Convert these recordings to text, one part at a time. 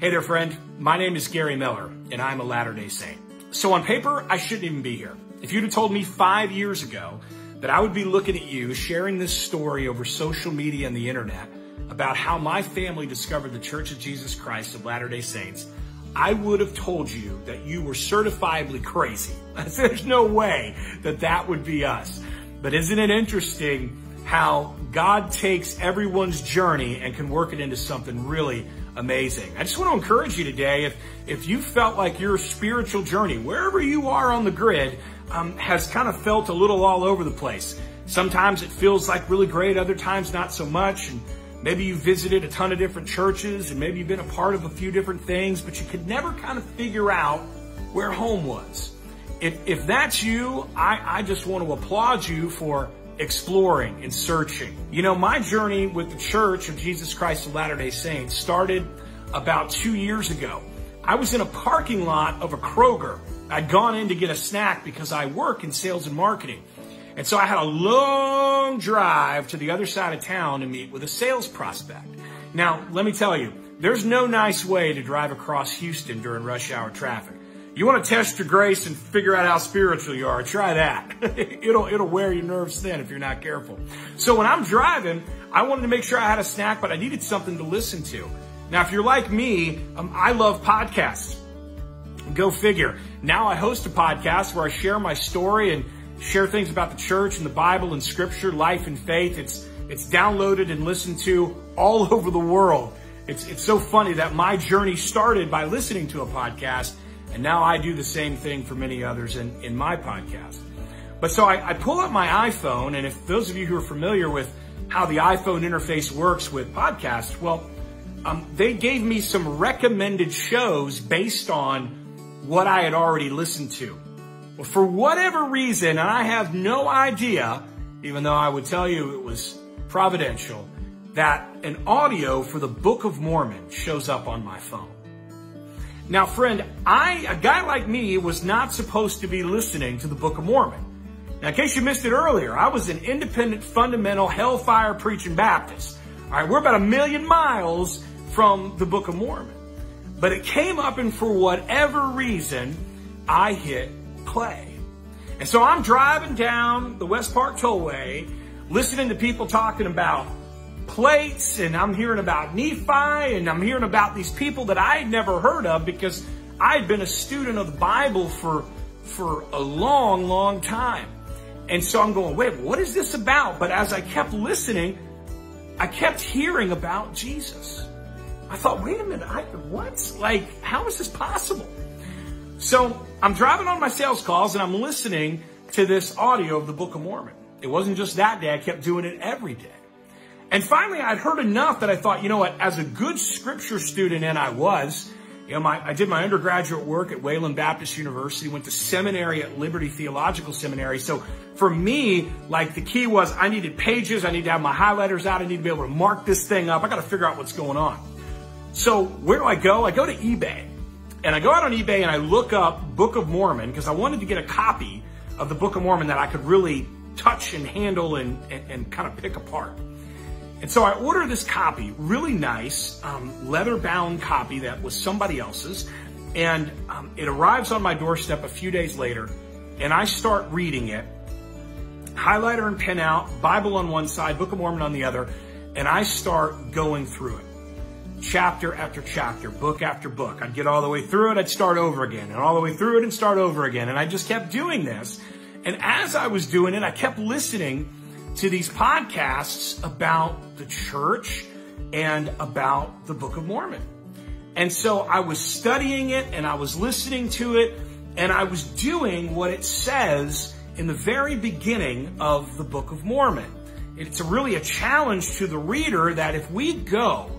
Hey there, friend. My name is Gary Miller, and I'm a Latter-day Saint. So on paper, I shouldn't even be here. If you'd have told me 5 years ago that I would be looking at you sharing this story over social media and the internet about how my family discovered the Church of Jesus Christ of Latter-day Saints, I would have told you that you were certifiably crazy. There's no way that that would be us. But isn't it interesting how God takes everyone's journey and can work it into something really amazing? I just want to encourage you today, if you felt like your spiritual journey, wherever you are on the grid, has kind of felt a little all over the place. Sometimes it feels like really great, other times not so much. And maybe you visited a ton of different churches, and maybe you've been a part of a few different things, but you could never kind of figure out where home was. If that's you, I just want to applaud you for exploring and searching. You know, my journey with the Church of Jesus Christ of Latter-day Saints started about 2 years ago. I was in a parking lot of a Kroger. I'd gone in to get a snack because I work in sales and marketing. And so I had a long drive to the other side of town to meet with a sales prospect. Now, let me tell you, there's no nice way to drive across Houston during rush hour traffic. You want to test your grace and figure out how spiritual you are, try that. It'll wear your nerves thin if you're not careful. So when I'm driving, I wanted to make sure I had a snack, but I needed something to listen to. Now, if you're like me, I love podcasts. Go figure. Now I host a podcast where I share my story and share things about the church and the Bible and scripture, life and faith. It's downloaded and listened to all over the world. It's so funny that my journey started by listening to a podcast, and now I do the same thing for many others in my podcast. But so I pull up my iPhone, and if those of you who are familiar with how the iPhone interface works with podcasts, well, they gave me some recommended shows based on what I had already listened to. Well, for whatever reason, and I have no idea, even though I would tell you it was providential, that an audio for the Book of Mormon shows up on my phone. Now, friend, a guy like me was not supposed to be listening to the Book of Mormon. Now, in case you missed it earlier, I was an independent, fundamental, hellfire preaching Baptist. All right, we're about 1,000,000 miles from the Book of Mormon. But it came up, and for whatever reason, I hit play. And so I'm driving down the West Park Tollway, listening to people talking about plates, and I'm hearing about Nephi, and I'm hearing about these people that I had never heard of because I had been a student of the Bible for a long, long time. And so I'm going, wait, what is this about? But as I kept listening, I kept hearing about Jesus. I thought, wait a minute, what? Like, how is this possible? So I'm driving on my sales calls, and I'm listening to this audio of the Book of Mormon. It wasn't just that day. I kept doing it every day. And finally, I'd heard enough that I thought, you know what, as a good scripture student, and I was, you know, I did my undergraduate work at Wayland Baptist University, went to seminary at Liberty Theological Seminary. So for me, like, the key was I needed pages. I need to have my highlighters out. I need to be able to mark this thing up. I got to figure out what's going on. So where do I go? I go to eBay. And I go out on eBay and I look up Book of Mormon because I wanted to get a copy of the Book of Mormon that I could really touch and handle and kind of pick apart. And so I order this copy, really nice leather-bound copy that was somebody else's. And it arrives on my doorstep a few days later, and I start reading it. Highlighter and pen out, Bible on one side, Book of Mormon on the other, and I start going through it. Chapter after chapter, book after book. I'd get all the way through it, I'd start over again, and all the way through it and start over again. And I just kept doing this. And as I was doing it, I kept listening to these podcasts about the church and about the Book of Mormon. And so I was studying it, and I was listening to it, and I was doing what it says in the very beginning of the Book of Mormon. It's really a challenge to the reader that if we go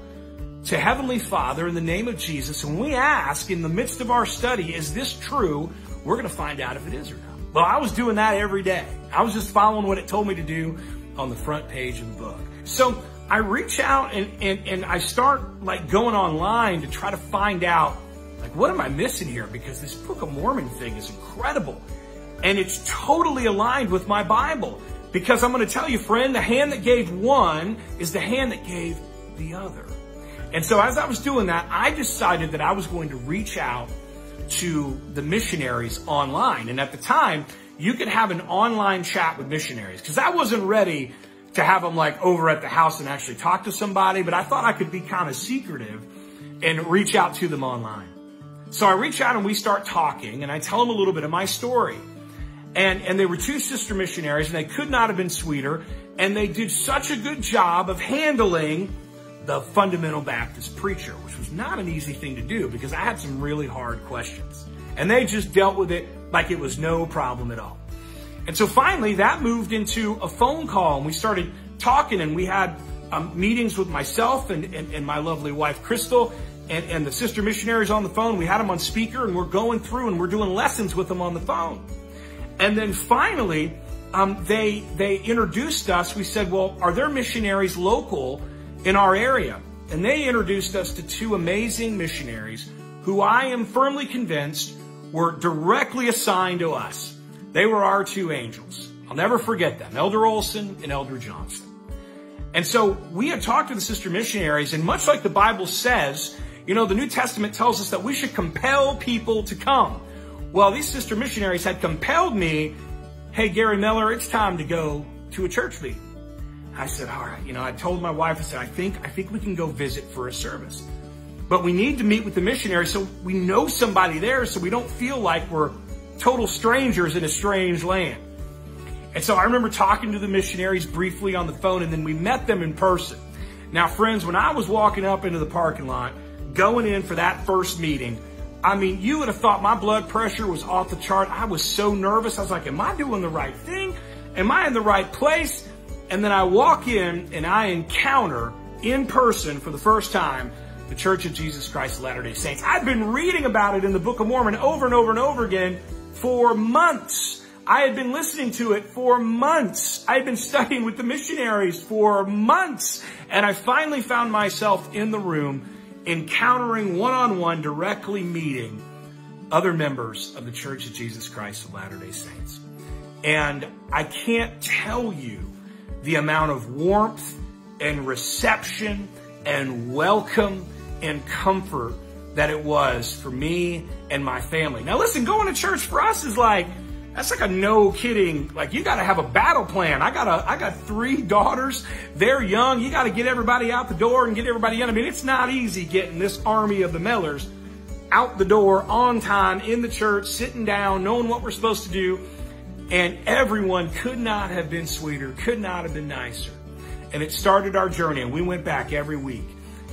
to Heavenly Father in the name of Jesus, and we ask in the midst of our study, is this true? We're going to find out if it is or not. Well, I was doing that every day. I was just following what it told me to do on the front page of the book. So I reach out and I start like going online to try to find out, like, what am I missing here? Because this Book of Mormon thing is incredible, and it's totally aligned with my Bible. Because I'm going to tell you, friend, the hand that gave one is the hand that gave the other. And so as I was doing that, I decided that I was going to reach out to the missionaries online. And at the time, you could have an online chat with missionaries, because I wasn't ready to have them like over at the house and actually talk to somebody. But I thought I could be kind of secretive and reach out to them online. So I reach out and we start talking, and I tell them a little bit of my story. And they were two sister missionaries, and they could not have been sweeter. And they did such a good job of handling the fundamental Baptist preacher, which was not an easy thing to do because I had some really hard questions. And they just dealt with it like it was no problem at all. And so finally, that moved into a phone call, and we started talking, and we had meetings with myself and my lovely wife, Crystal, and the sister missionaries on the phone. We had them on speaker, and we're going through, and we're doing lessons with them on the phone. And then finally, they introduced us. We said, well, are there missionaries local in our area? And they introduced us to two amazing missionaries who I am firmly convinced were directly assigned to us. They were our two angels. I'll never forget them, Elder Olson and Elder Johnston. And so we had talked to the sister missionaries, and much like the Bible says, you know, the New Testament tells us that we should compel people to come. Well, these sister missionaries had compelled me, hey, Gary Miller, it's time to go to a church meeting. I said, all right, you know, I told my wife, I said, I think we can go visit for a service, but we need to meet with the missionary so we know somebody there so we don't feel like we're total strangers in a strange land. And so I remember talking to the missionaries briefly on the phone, and then we met them in person. Now, friends, when I was walking up into the parking lot, going in for that first meeting, I mean, you would have thought my blood pressure was off the chart. I was so nervous. I was like, am I doing the right thing? Am I in the right place? And then I walk in and I encounter in person for the first time the Church of Jesus Christ of Latter-day Saints. I've been reading about it in the Book of Mormon over and over and over again for months. I had been listening to it for months. I had been studying with the missionaries for months. And I finally found myself in the room encountering one-on-one, directly meeting other members of the Church of Jesus Christ of Latter-day Saints. And I can't tell you the amount of warmth and reception and welcome and comfort that it was for me and my family. Now listen, going to church for us is like, that's like a no kidding, like you got to have a battle plan. I got three daughters. They're young. You got to get everybody out the door and get everybody in. I mean, it's not easy getting this army of the Millers out the door on time, in the church, sitting down, knowing what we're supposed to do. And everyone could not have been sweeter, could not have been nicer. And it started our journey, and we went back every week,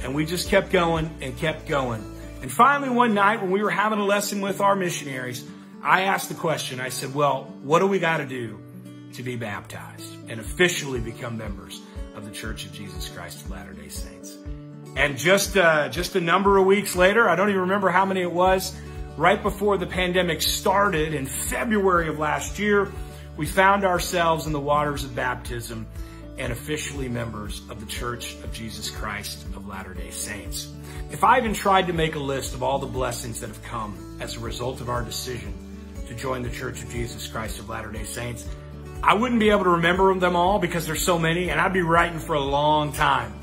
and we just kept going and kept going. And finally, one night when we were having a lesson with our missionaries, I asked the question, I said, well, what do we got to do to be baptized and officially become members of the Church of Jesus Christ of Latter-day Saints? And just a number of weeks later, I don't even remember how many it was, right before the pandemic started in February of last year, we found ourselves in the waters of baptism and officially members of the Church of Jesus Christ of Latter-day Saints. If I even tried to make a list of all the blessings that have come as a result of our decision to join the Church of Jesus Christ of Latter-day Saints, I wouldn't be able to remember them all because there's so many, and I'd be writing for a long time.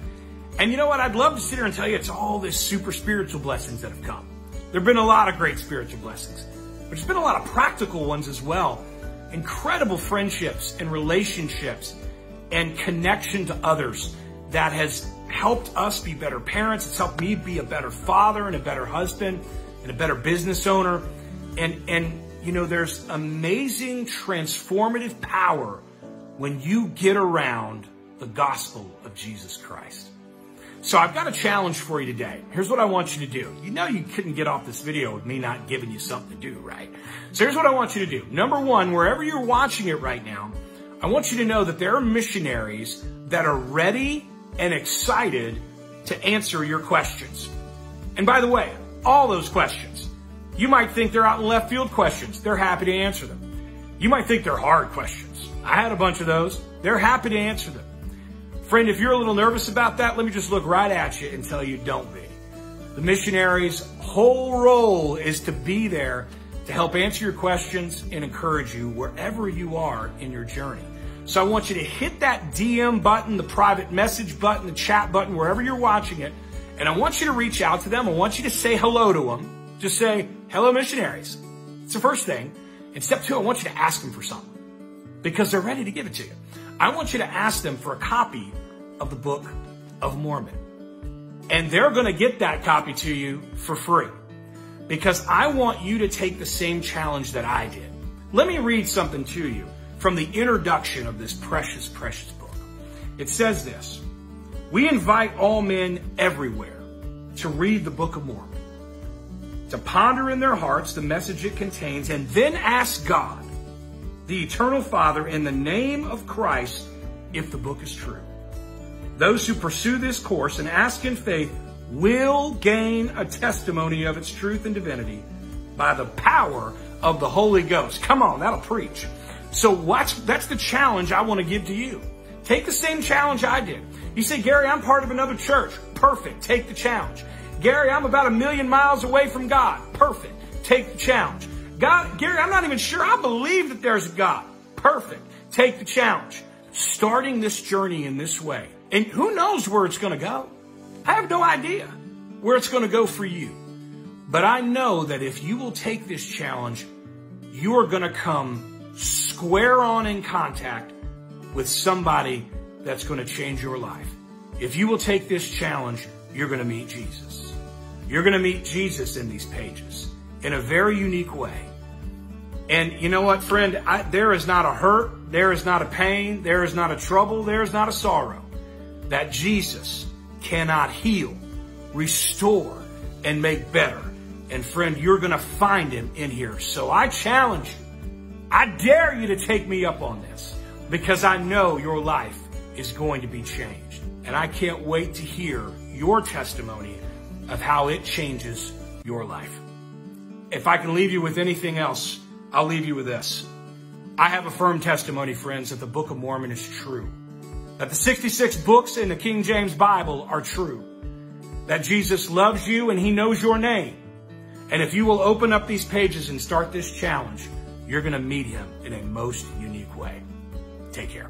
And you know what? I'd love to sit here and tell you it's all this super spiritual blessings that have come. There've been a lot of great spiritual blessings, but there's been a lot of practical ones as well. Incredible friendships and relationships and connection to others that has helped us be better parents. It's helped me be a better father and a better husband and a better business owner. And you know, there's amazing transformative power when you get around the gospel of Jesus Christ. So I've got a challenge for you today. Here's what I want you to do. You know you couldn't get off this video with me not giving you something to do, right? So here's what I want you to do. Number one, wherever you're watching it right now, I want you to know that there are missionaries that are ready and excited to answer your questions. And by the way, all those questions. You might think they're out in left field questions. They're happy to answer them. You might think they're hard questions. I had a bunch of those. They're happy to answer them. Friend, if you're a little nervous about that, let me just look right at you and tell you don't be. The missionary's whole role is to be there to help answer your questions and encourage you wherever you are in your journey. So I want you to hit that DM button, the private message button, the chat button, wherever you're watching it, And I want you to reach out to them. I want you to say hello to them. Just say, hello, missionaries. It's the first thing. And step two, I want you to ask them for something because they're ready to give it to you. I want you to ask them for a copy of the Book of Mormon. And they're going to get that copy to you for free because I want you to take the same challenge that I did. Let me read something to you from the introduction of this precious, precious book. It says this, we invite all men everywhere to read the Book of Mormon, to ponder in their hearts the message it contains, and then ask God, the Eternal Father, in the name of Christ, if the book is true. Those who pursue this course and ask in faith will gain a testimony of its truth and divinity by the power of the Holy Ghost. Come on, that'll preach. So that's the challenge I want to give to you. Take the same challenge I did. You say, Gary, I'm part of another church. Perfect. Take the challenge. Gary, I'm about 1,000,000 miles away from God. Perfect. Take the challenge. God, Gary, I'm not even sure I believe that there's a God. Perfect. Take the challenge. Starting this journey in this way. And who knows where it's going to go? I have no idea where it's going to go for you. But I know that if you will take this challenge, you are going to come square on in contact with somebody that's going to change your life. If you will take this challenge, you're going to meet Jesus. You're going to meet Jesus in these pages in a very unique way. And you know what, friend? There is not a hurt. There is not a pain. There is not a trouble. There is not a sorrow that Jesus cannot heal, restore, and make better. And friend, you're going to find him in here. So I challenge you. I dare you to take me up on this because I know your life is going to be changed. And I can't wait to hear your testimony of how it changes your life. If I can leave you with anything else, I'll leave you with this. I have a firm testimony, friends, that the Book of Mormon is true, that the 66 books in the King James Bible are true, that Jesus loves you and he knows your name. And if you will open up these pages and start this challenge, you're going to meet him in a most unique way. Take care.